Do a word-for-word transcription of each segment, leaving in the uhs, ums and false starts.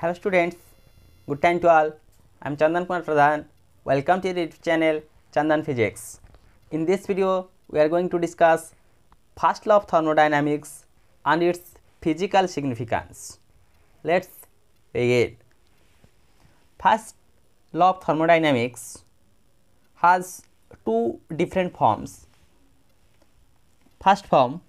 Hello students, good time to all. I am Chandan Kumar Pradhan. Welcome to the channel Chandan Physics. In this video, we are going to discuss first law of thermodynamics and its physical significance. Let's begin. First law of thermodynamics has two different forms. First form,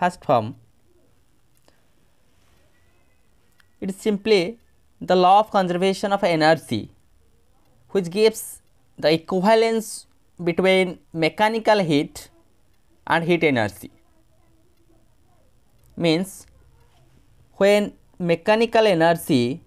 First form, it is simply the law of conservation of energy, which gives the equivalence between mechanical heat and heat energy. Means when mechanical energy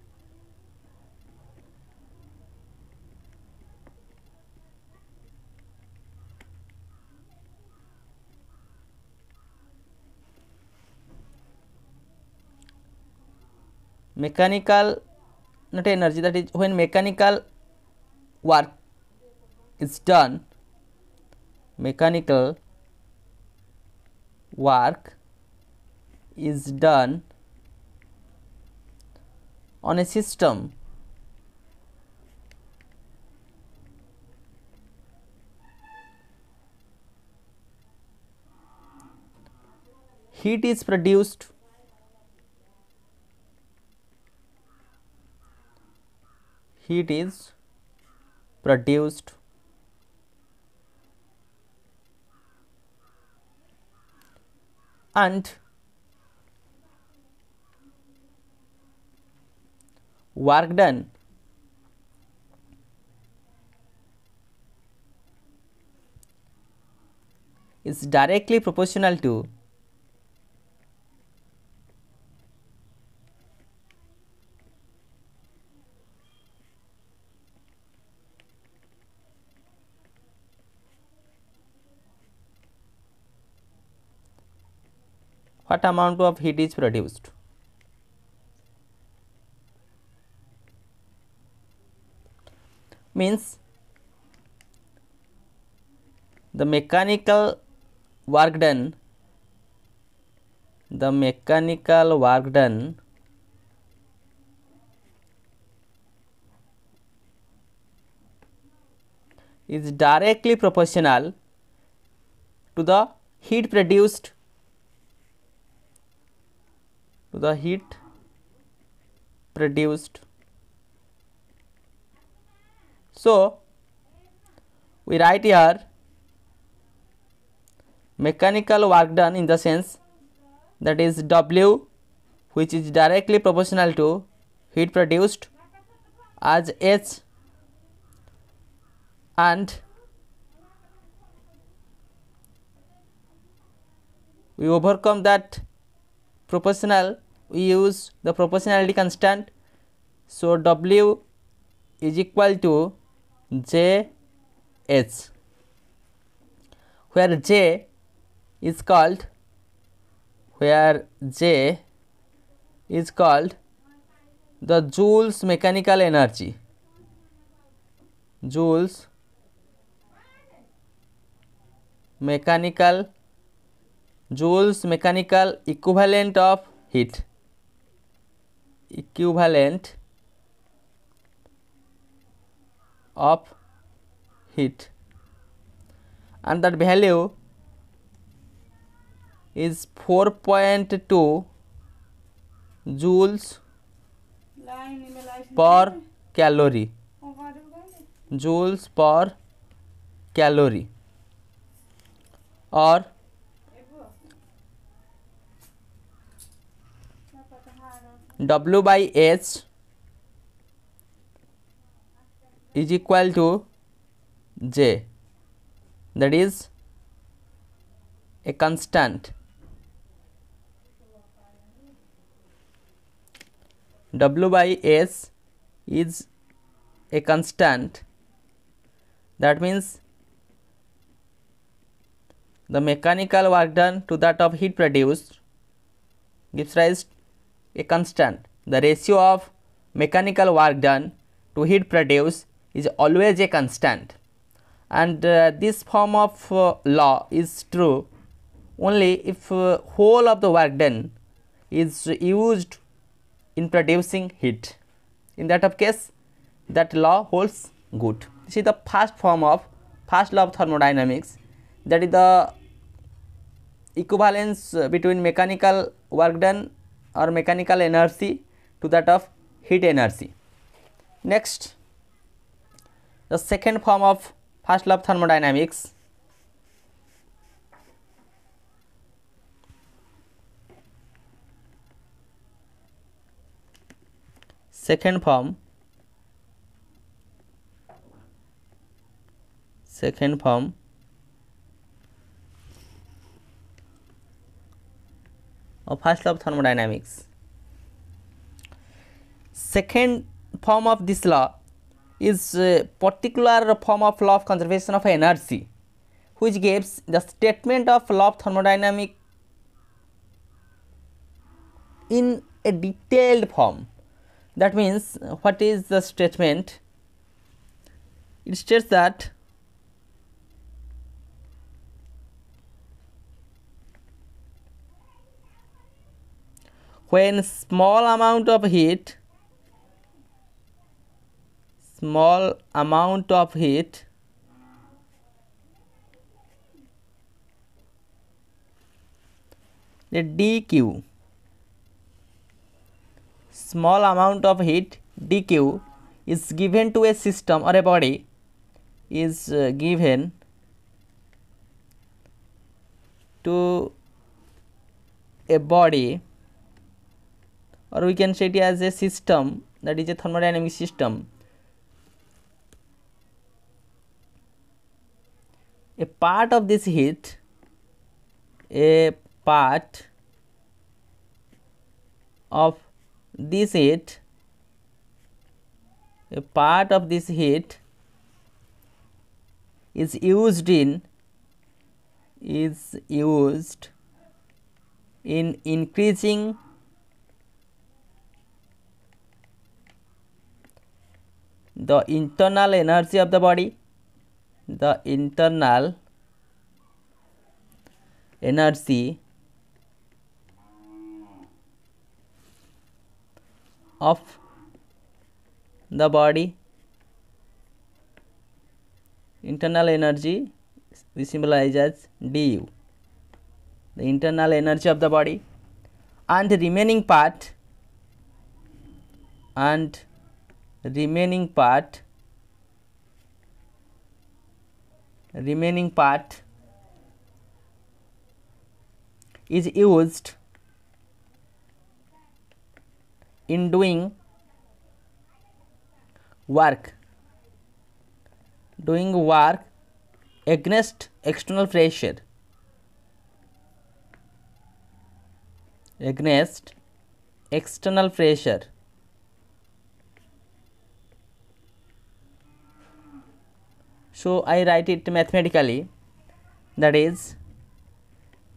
mechanical not energy that is when mechanical work is done mechanical work is done on a system heat is produced heat is produced and work done is directly proportional to what amount of heat is produced. Means the mechanical work done, the mechanical work done is directly proportional to the heat produced, to the heat produced. So, we write here mechanical work done in the sense that is W, which is directly proportional to heat produced, as H, and we overcome that proportional, we use the proportionality constant. So, W is equal to J H, where J is called where J is called the joules mechanical energy, joules mechanical joules mechanical equivalent of heat, equivalent of heat, and that value is four point two joules per calorie, joules per calorie, or W by H is equal to J, that is a constant. W by S is a constant, that means the mechanical work done to that of heat produced gives rise to a constant. The ratio of mechanical work done to heat produced is always a constant. and uh, this form of uh, law is true only if uh, whole of the work done is used in producing heat. In that of case, that law holds good. This is the first form of first law of thermodynamics, that is the equivalence between mechanical work done or mechanical energy to that of heat energy. Next, the second form of first law of thermodynamics second form second form of first law of thermodynamics. Second form of this law is a particular form of law of conservation of energy, which gives the statement of law of thermodynamics in a detailed form. That means, what is the statement? It states that when small amount of heat small amount of heat the dq small amount of heat dq is given to a system or a body is uh, given to a body, or we can say it as a system, that is a thermodynamic system. A part of this heat, a part of this heat, a part of this heat is used in, is used in increasing the internal energy of the body, the internal energy of the body. Internal energy we symbolize as du, the internal energy of the body, and the remaining part and remaining part remaining part is used in doing work doing work against external pressure against external pressure So, I write it mathematically, that is,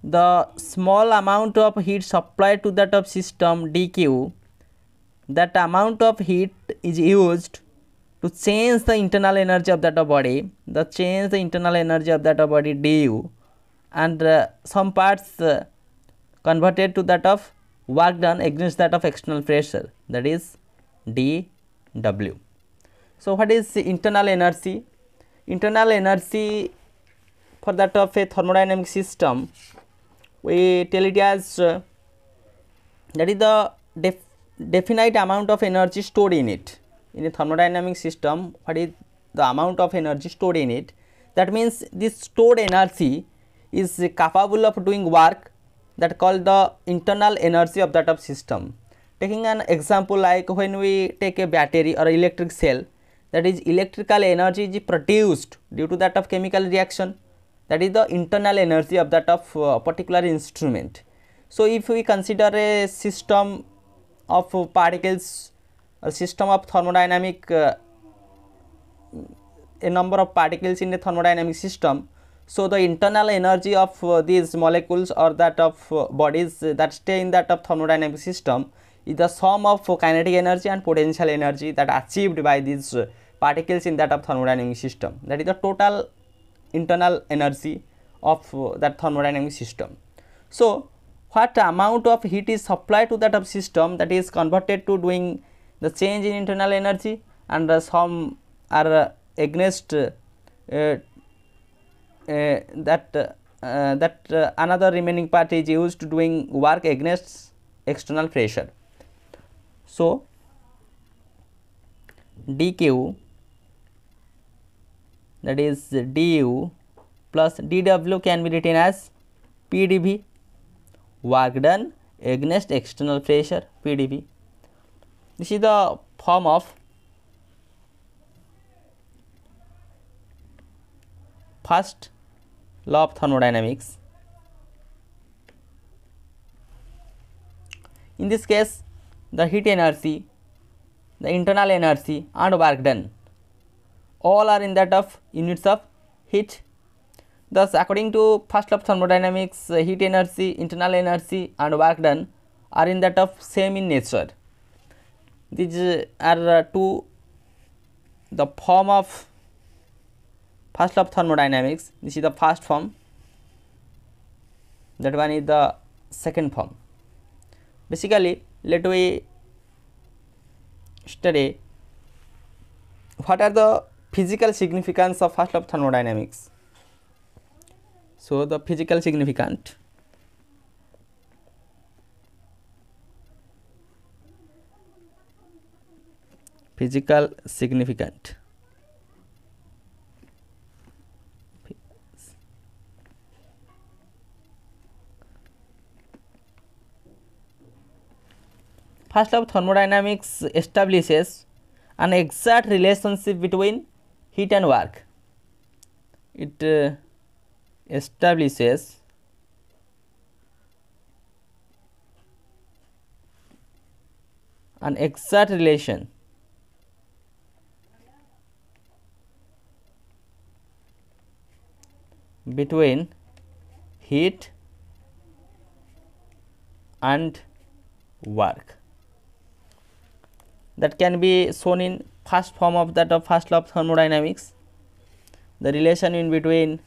the small amount of heat supplied to that of system dq, that amount of heat is used to change the internal energy of that body, the change the internal energy of that body du, and uh, some parts uh, converted to that of work done against that of external pressure, that is dW. So, what is the internal energy? Internal energy for that of a thermodynamic system, we tell it as uh, that is the def definite amount of energy stored in it. In a thermodynamic system, what is the amount of energy stored in it? That means this stored energy is uh, capable of doing work that called the internal energy of that of system. Taking an example, like when we take a battery or electric cell, that is electrical energy is produced due to that of chemical reaction, that is the internal energy of that of uh, particular instrument. So, if we consider a system of particles or system of thermodynamic uh, a number of particles in a thermodynamic system, so the internal energy of uh, these molecules or that of uh, bodies that stay in that of thermodynamic system is the sum of kinetic energy and potential energy that achieved by these uh, particles in that of thermodynamic system. That is the total internal energy of uh, that thermodynamic system. So, what amount of heat is supplied to that of system that is converted to doing the change in internal energy, and uh, some are uh, against uh, uh, uh, that uh, uh, that uh, another remaining part is used to doing work against external pressure. So, dQ, that is du plus dw can be written as P d V, work done against external pressure, P d V. This is the form of first law of thermodynamics. In this case, the heat energy, the internal energy and work done all are in that of units of heat. Thus, according to first law of thermodynamics, uh, heat energy, internal energy and work done are in that of same in nature. These uh, are uh, two the form of first law of thermodynamics. This is the first form, that one is the second form. Basically, let we study what are the physical significance of first law of thermodynamics. So, the physical significant, physical significant, first law of thermodynamics establishes an exact relationship between heat and work. It uh, establishes an exact relation between heat and work that can be shown in first form of that of first law of thermodynamics, the relation in between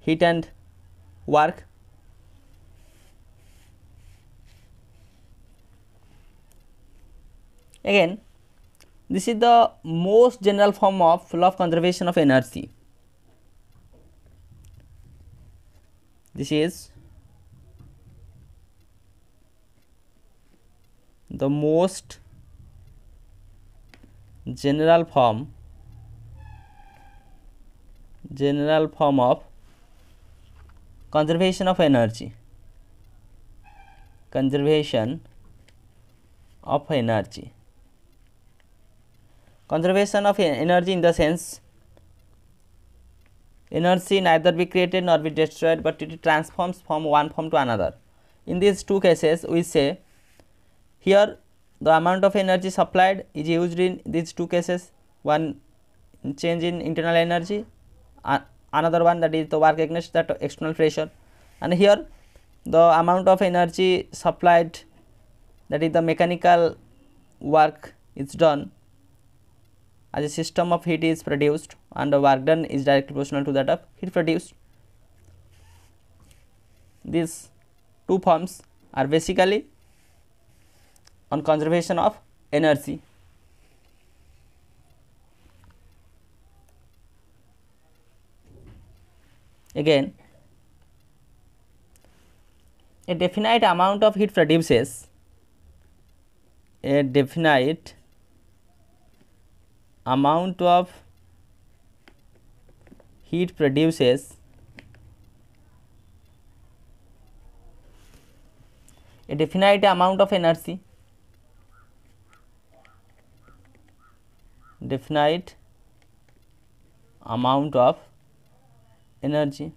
heat and work. Again, this is the most general form of law of conservation of energy. This is the most general form general form of conservation of energy conservation of energy conservation of energy in the sense energy neither be created nor be destroyed, but it transforms from one form to another. In these two cases, we say here the amount of energy supplied is used in these two cases, one change in internal energy, uh, another one that is the work against that external pressure, and here the amount of energy supplied, that is the mechanical work is done as a system of heat is produced, and the work done is directly proportional to that of heat produced. These two forms are basically on conservation of energy. Again, a definite amount of heat produces a definite amount of heat produces a definite amount of energy definite amount of energy.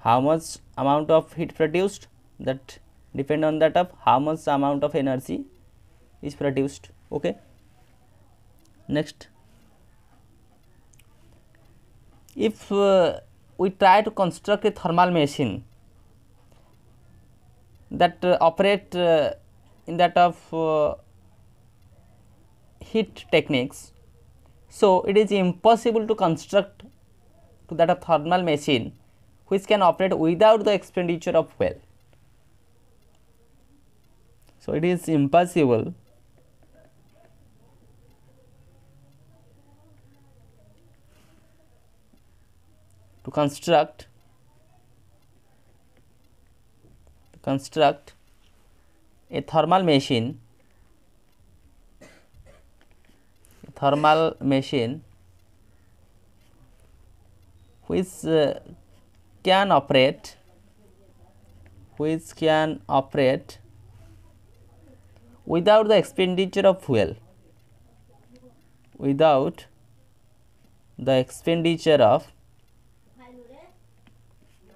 How much amount of heat produced, that depend on that of how much amount of energy is produced. Okay. Next, if uh, we try to construct a thermal machine that uh, operate uh, in that of uh, heat techniques, So, it is impossible to construct to that a thermal machine which can operate without the expenditure of fuel. So, it is impossible to construct to construct a thermal machine a thermal machine which uh, can operate which can operate without the expenditure of fuel without the expenditure of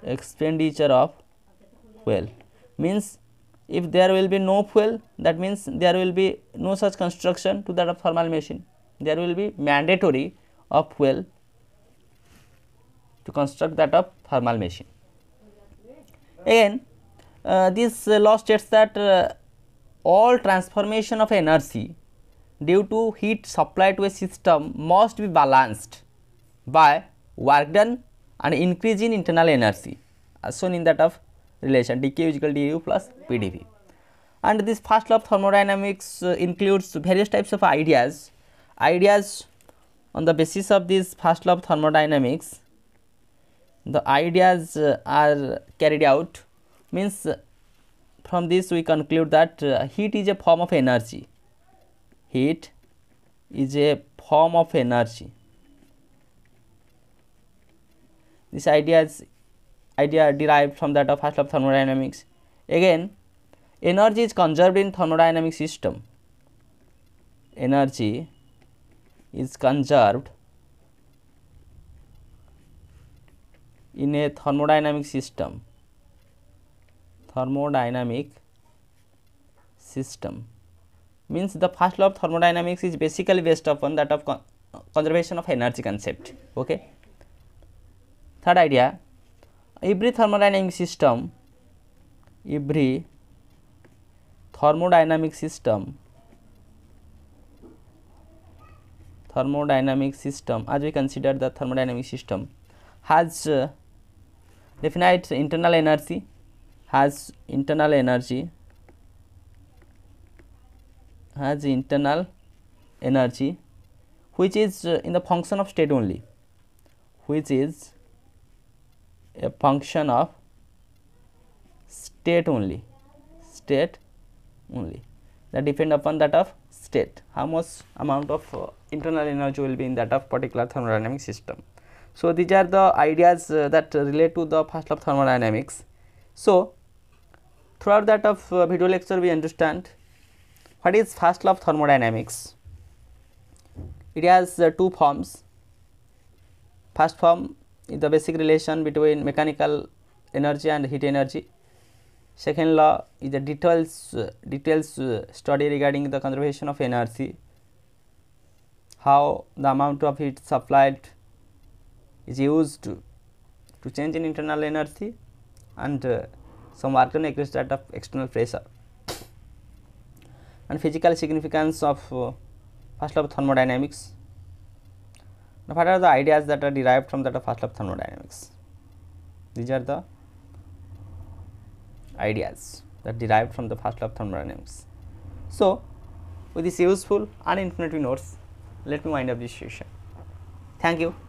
expenditure of fuel. Means if there will be no fuel, that means there will be no such construction to that of thermal machine. There will be mandatory of fuel to construct that of thermal machine. Again, uh, this uh, law states that uh, all transformation of energy due to heat supplied to a system must be balanced by work done and increase in internal energy, as shown in that of relation dq is equal to du plus pdv. And this first law of thermodynamics uh, includes various types of ideas. Ideas on the basis of this first law of thermodynamics, the ideas uh, are carried out. Means uh, from this we conclude that uh, heat is a form of energy. Heat is a form of energy. This idea is idea derived from that of first law of thermodynamics. Again, energy is conserved in thermodynamic system. Energy is conserved in a thermodynamic system. Thermodynamic system means the first law of thermodynamics is basically based upon that of con conservation of energy concept. Okay. Third idea, every thermodynamic system, every thermodynamic system, thermodynamic system, as we consider the thermodynamic system, has uh, definite internal energy, has internal energy, has internal energy, which is uh, in the function of state only, which is a function of state only state only that depend upon that of state, how much amount of uh, internal energy will be in that of particular thermodynamic system. So these are the ideas uh, that relate to the first law of thermodynamics. So throughout that of uh, video lecture we understand what is first law of thermodynamics. It has uh, two forms. First form is the basic relation between mechanical energy and heat energy. Second law is the details uh, details uh, study regarding the conservation of energy, how the amount of heat supplied is used to, to change in internal energy, and uh, some work done against that of external pressure. And physical significance of uh, first law of thermodynamics. Now, what are the ideas that are derived from that of first law of thermodynamics? These are the ideas that derived from the first law of thermodynamics. So, with this useful and informative notes, let me wind up this session. Thank you.